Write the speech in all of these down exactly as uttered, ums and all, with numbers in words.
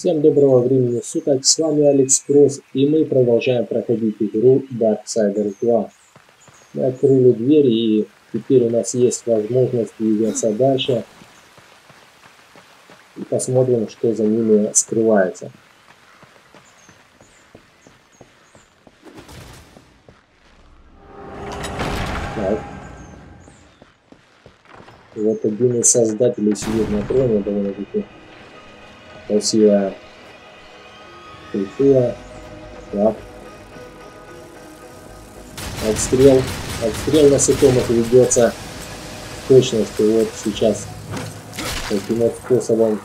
Всем доброго времени суток, с вами Алекс Прус, и мы продолжаем проходить игру Darksiders два. Мы открыли дверь, и теперь у нас есть возможность двигаться дальше. И посмотрим, что за ними скрывается. Так. Вот один из создателей сидит на троне, довольно-таки красивая культура. Так. Отстрел. Отстрел насекомых ведется с точностью. Вот сейчас таким вот способом.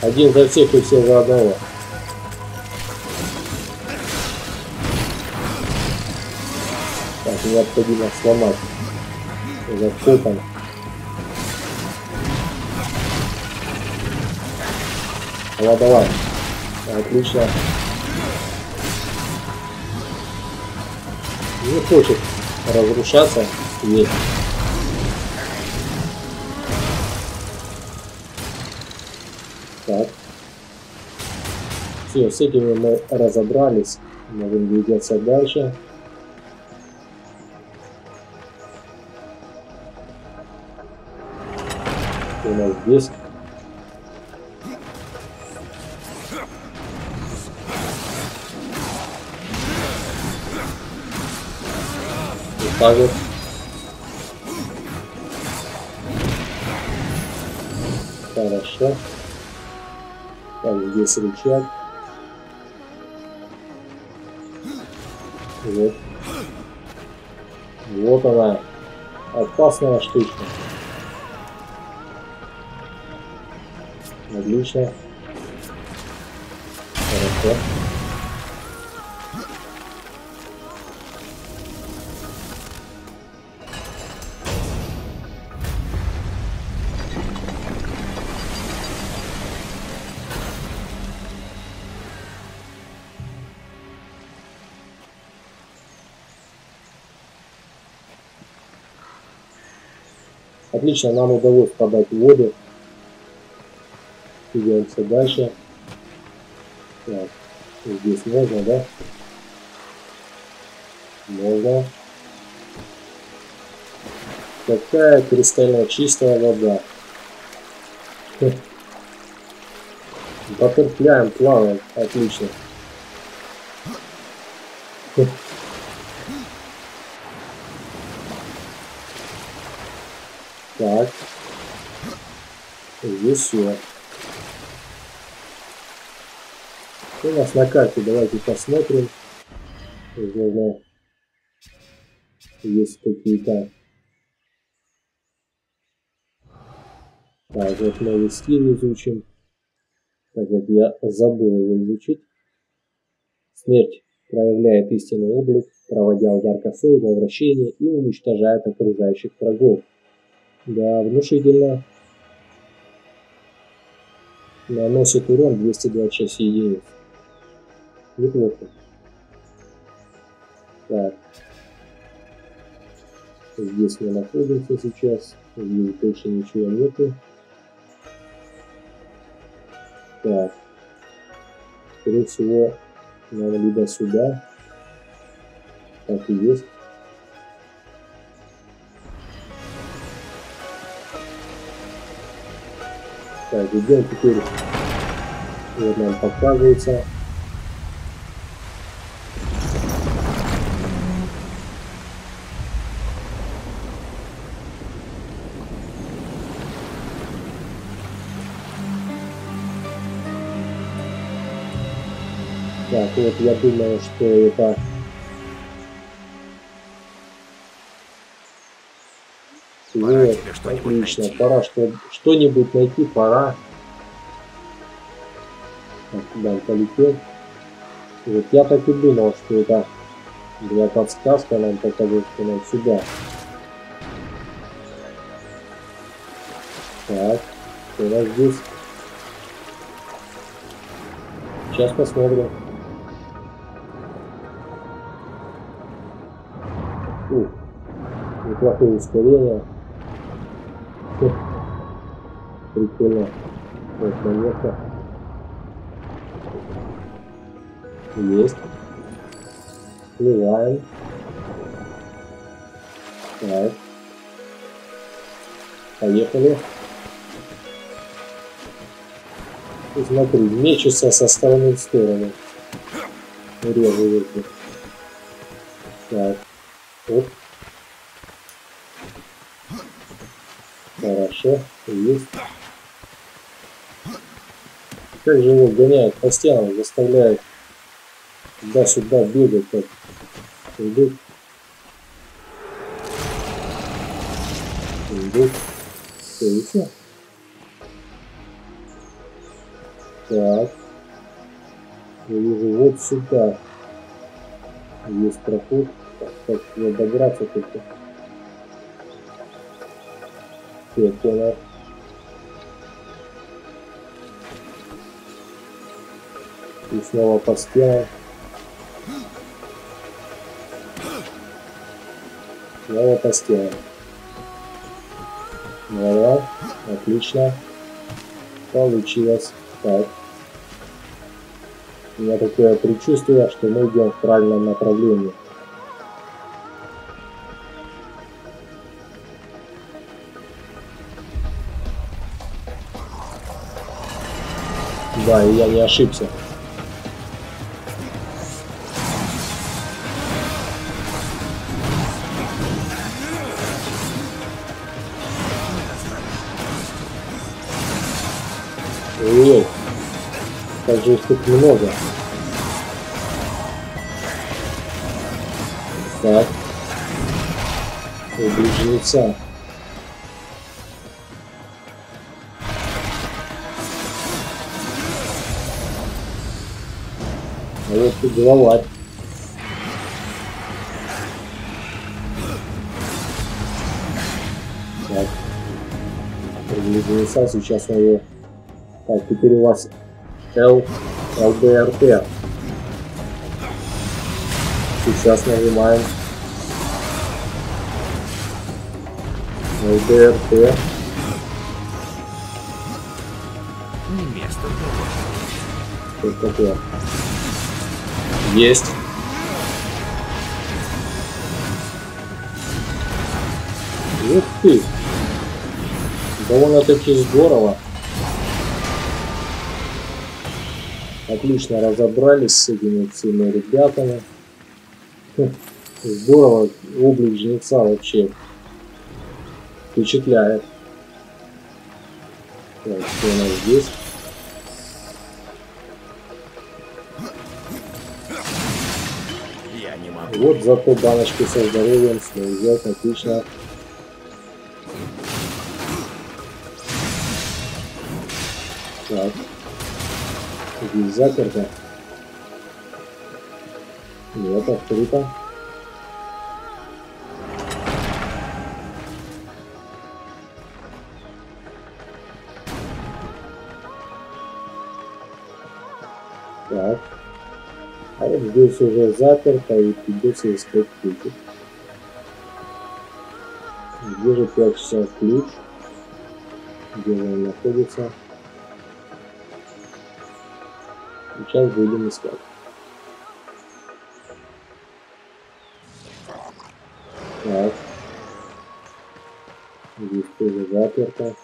Один за всех и все за одного. Так, необходимо сломать. Закопан. Давай, давай. Отлично. Не хочет разрушаться. Есть. Так. Все, с этими мы разобрались. Можем двигаться дальше. Что у нас здесь? Также хорошо. Так, здесь рычаг. Вот. Вот она. Опасная штучка. Отлично. Хорошо. Отлично, нам удалось подать воду. Идемся дальше. Так, здесь можно, да? Можно. Какая кристально чистая вода. Потерпляем, плаваем. Отлично. Так, здесь все. У нас на карте, давайте посмотрим. Наверное, есть какие-то. Так, вот новый стиль изучим. Так, вот я забыл его изучить. Смерть проявляет истинный облик, проводя удар косой, возвращение и уничтожает окружающих врагов. Да, внушительно. Наносит урон двести двадцать шесть единиц. Неплохо. Так. Здесь мы находимся сейчас. Здесь больше ничего нету. Так. Скорее всего, надо либо сюда. Так и есть. Так, идем теперь, вот нам показывается. Так, вот я думаю, что это... Пора вот, тебе что-нибудь отлично, найти. Пора что-нибудь найти, пора. Так, да, полетел. Вот я так и думал, что это для подсказка нам показывает, что нам сюда. Так, у нас здесь. Сейчас посмотрим. плохое ускорение. Прикольно. Вот монетка. Есть. Плываем. Так. Поехали. И смотри, мечется со стороны в сторону. Режу руки. Так. Оп. Хорошо. Есть. Как же его гоняет по стенам, заставляет туда-сюда бегать, как идут. Идут. Все, и все. Так. Я вижу вот сюда. Есть проход. Как мне добраться только? Пекина. И снова по стенам. Снова по стенам. Ага, отлично. Получилось. Так. У меня такое предчувствие, что мы идем в правильном направлении. Да, и я не ошибся. Ой, как же их тут много. Так. Убежица. А вот тут голова. Так. Убежица, сейчас я ее... Так, теперь у вас L, ЛДРТ. Сейчас нажимаем ЛДРТ. Не место. Что такое? Есть. Ух ты! Довольно-таки здорово. Отлично разобрались с этими всеми ребятами. Здорово, облик жнеца вообще впечатляет. Так, что у нас здесь? Я не могу. Вот зато баночки со здоровьем снова взять, отлично. Так. Здесь заперто. Нет, открыто. Так. А вот здесь уже заперто и придется искать ключик. Где же прячется ключ? Где он находится? Сейчас будем искать. Так. Здесь тоже заперто.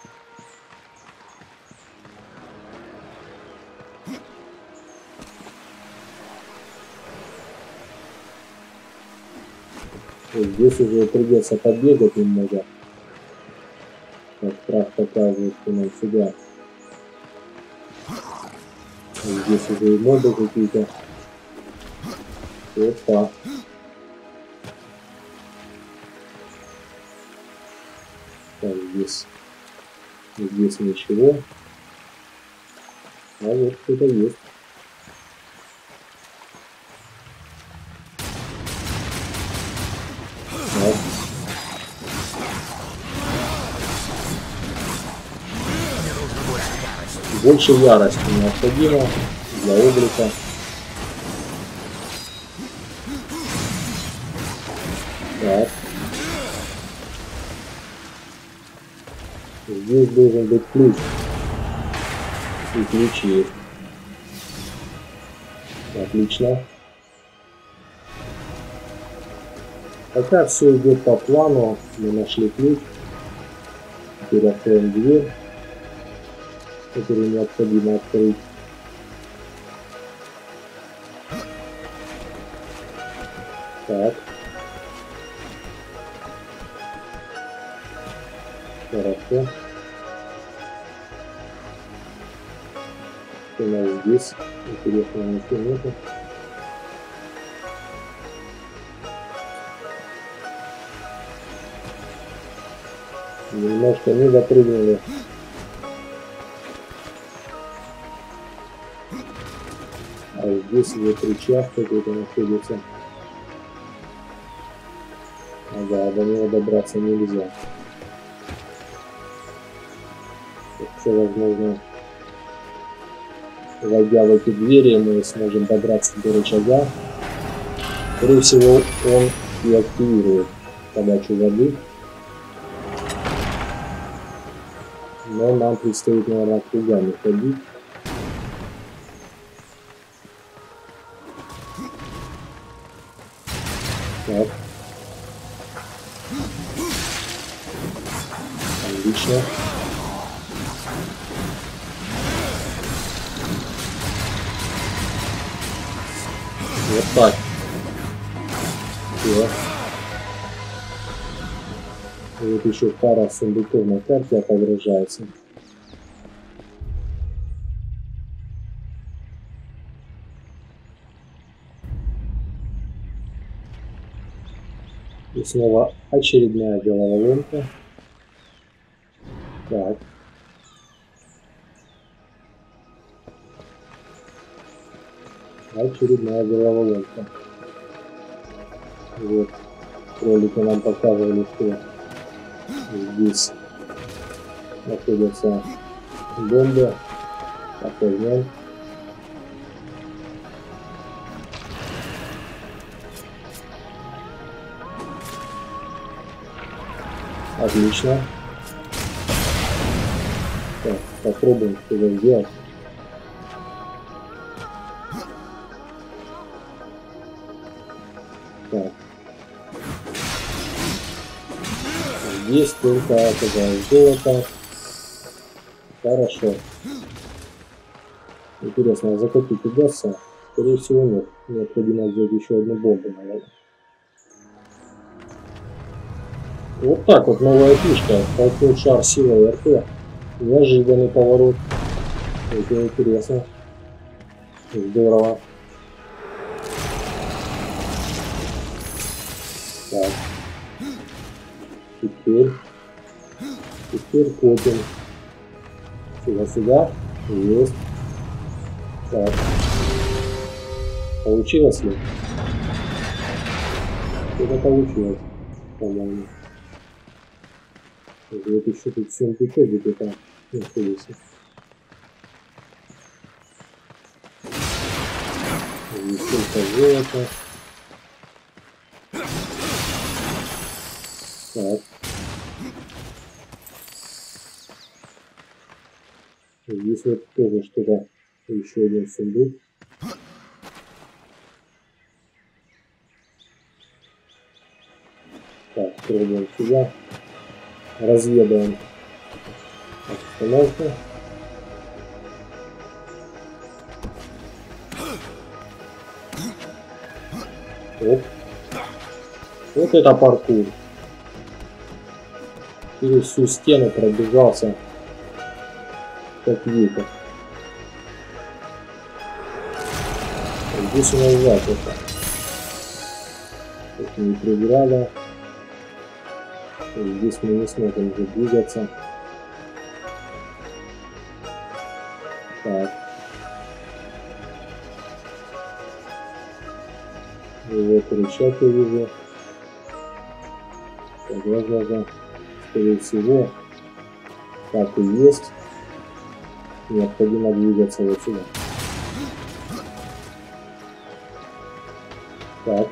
Здесь уже придется побегать немного. Как страх показывает, что нам сюда. Здесь уже и мобы какие-то. Опа. Так, здесь. Здесь ничего. А вот кто-то есть. Так. Больше ярости необходимо для облика. Так. Здесь должен быть плюс. И ключи есть. Отлично. Пока все идет по плану, мы нашли ключ. Теперь откроем дверь, которую необходимо открыть. Так. Хорошо. У нас здесь интересного ничего нету. Немножко не запрыгнули. А здесь его причав какой-то находится. Ага, до него добраться нельзя. Так что, возможно, войдя в эти двери, мы сможем добраться до рычага. Скорее всего, он и активирует подачу воды. Но нам предстоит, наверное, кругами ходить. Так. Отлично. Вот так. Все. Вот еще пара сундуков на карте отображается. И снова очередная головоломка. Так. Очередная головоломка. Вот. Ролики нам показывали, что здесь находятся бомбы. Опознаем. Отлично. Так, попробуем что-то сделать. Так. Здесь только оказалось золото. Хорошо. Интересно, а закупить удастся? Скорее всего, нет. Необходимо взять еще одну бомбу, наверное. Вот так вот новая фишка. Толкнул шар силой РТ. Неожиданный поворот. Это интересно. Здорово. Так. Теперь. Теперь копим. Сюда-сюда. Есть. Так. Получилось ли? Это получилось, по-моему. Вот еще тут сундучок где-то находится. Еще золото. Так. Здесь вот тоже что-то. Еще один сундук. Так, пробуем сюда. Разведаем обстановку. Оп. Вот это паркур. Через всю стену пробежался, как вихрь. Здесь у нас записка. Это не преграда. Здесь мы не сможем уже двигаться. Так. И вот рычаг я вижу. Так, возможно, скорее всего, так и есть. Необходимо двигаться вот сюда. Так.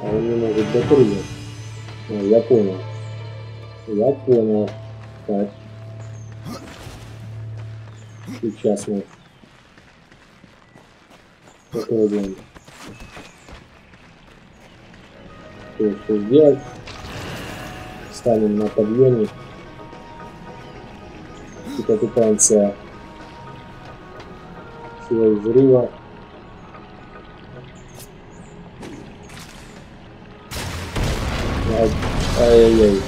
А он не может допрыгнуть. Я понял. Я понял. Так. Сейчас мы попробуем кое-что сделать. Ставим на подъемник и попытаемся силой взрыва ай-яй-яй.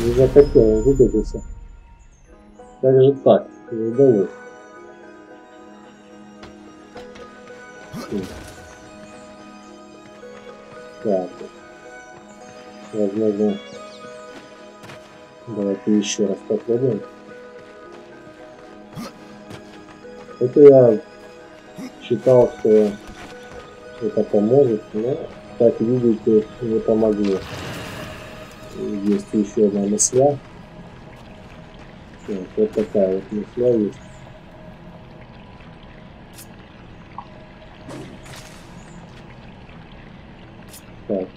Не захотел, он выбился. Как же так? Не удалось. Так. Возможно. Давайте еще раз попробуем. Это я считал, что это поможет, но, как видите, не помогло. Есть еще одна мысля. Вот, вот такая вот мысля есть. Так.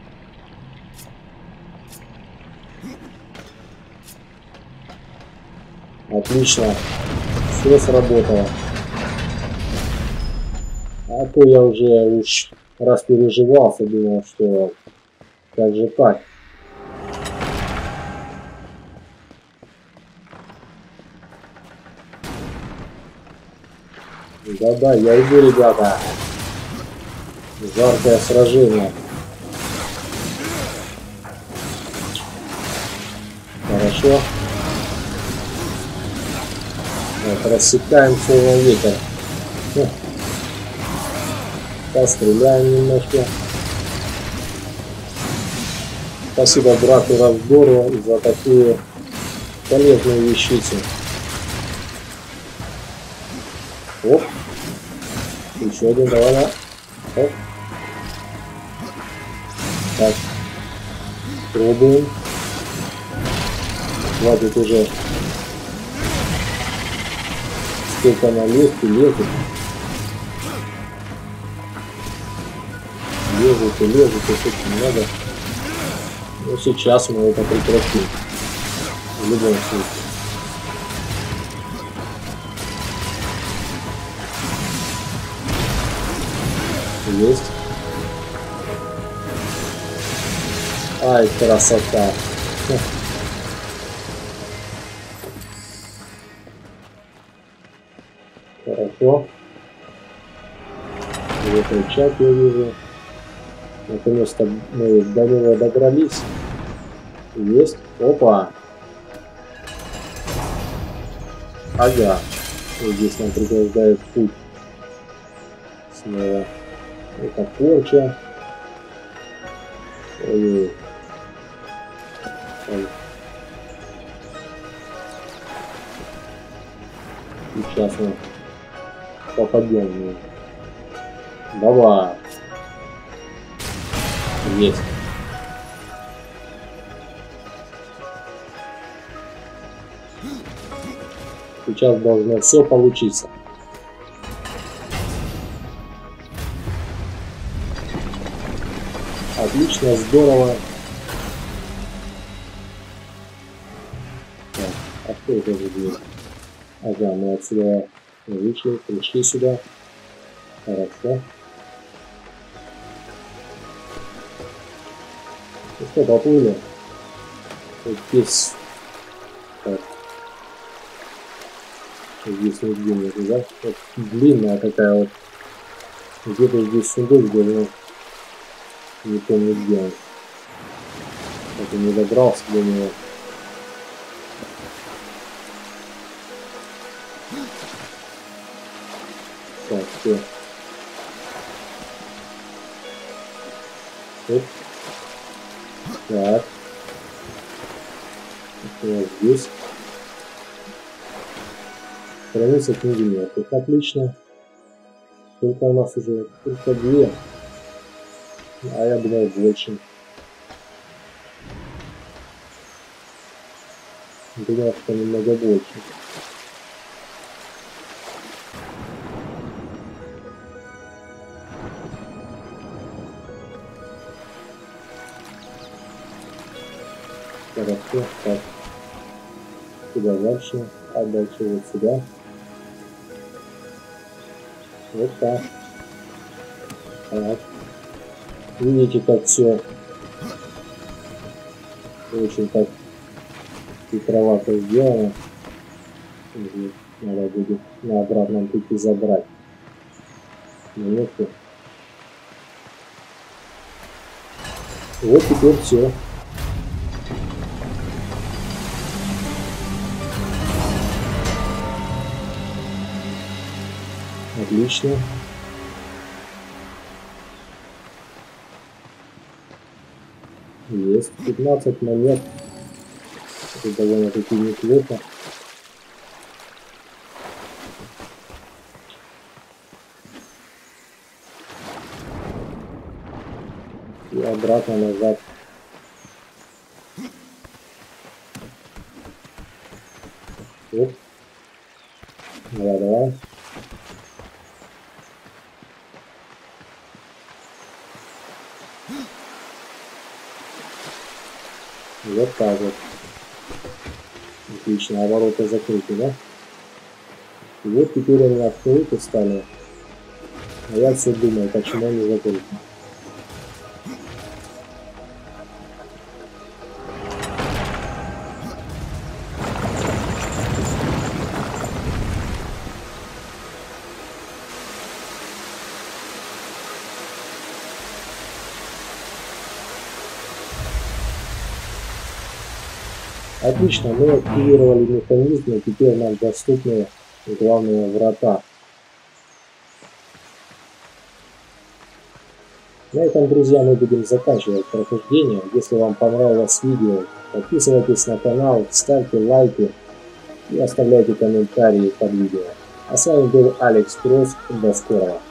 Отлично. Все сработало. А то я уже уж раз переживался, думал, что как же так. Да-да, я иду, ребята. Жаркое сражение. Хорошо. Вот, рассекаем целый ветер. Постреляем немножко. Спасибо брату Разгору за такую полезную вещицу. Оп. Еще один, давай. Оп. Так. Пробуем. Хватит уже. Сколько на легке лезут. Лезут и лезут, и все-таки надо. Но сейчас мы это прекратим. В любом случае. Есть. Ай, красота. Хорошо. Выключать я вижу. Наконец-то мы до него добрались. Есть. Опа. Ага. Вот здесь нам преграждает путь. Снова. Это порча. Ой. Ой. Сейчас мы попадем в нее. Давай. Есть. Сейчас должно все получиться. Отлично, здорово. Так, а кто это же дверь? Ага, мы отсюда вышли, пришли сюда. Хорошо. Ну что, поплыли? Вот здесь. Так. Здесь нигде нету, да? Вот длинная такая вот. Где-то здесь сундук должен. Не помню, где он. Это не добрался до него. Так, все. Оп. Так. Это здесь. Страница книги нет. Это отлично. Только у нас уже только две. А я думаю, больше. Думаю, что немного больше. коротко, так, куда дальше, а дальше вот сюда, вот так, так, видите, как все очень так хитровато сделано, надо будет на обратном пути забрать монетку. Вот теперь все. Отлично. Есть пятнадцать монет. Это довольно-таки неплохо. И обратно назад. Оп. Давай, давай. Вот так вот. Отлично, а ворота закрыты, да? И вот теперь они открыты стали. А я все думаю, почему они закрыты. Отлично, мы активировали механизм, и теперь нам доступны главные врата. На этом, друзья, мы будем заканчивать прохождение. Если вам понравилось видео, подписывайтесь на канал, ставьте лайки и оставляйте комментарии под видео. А с вами был Алекс Прус. До скорого.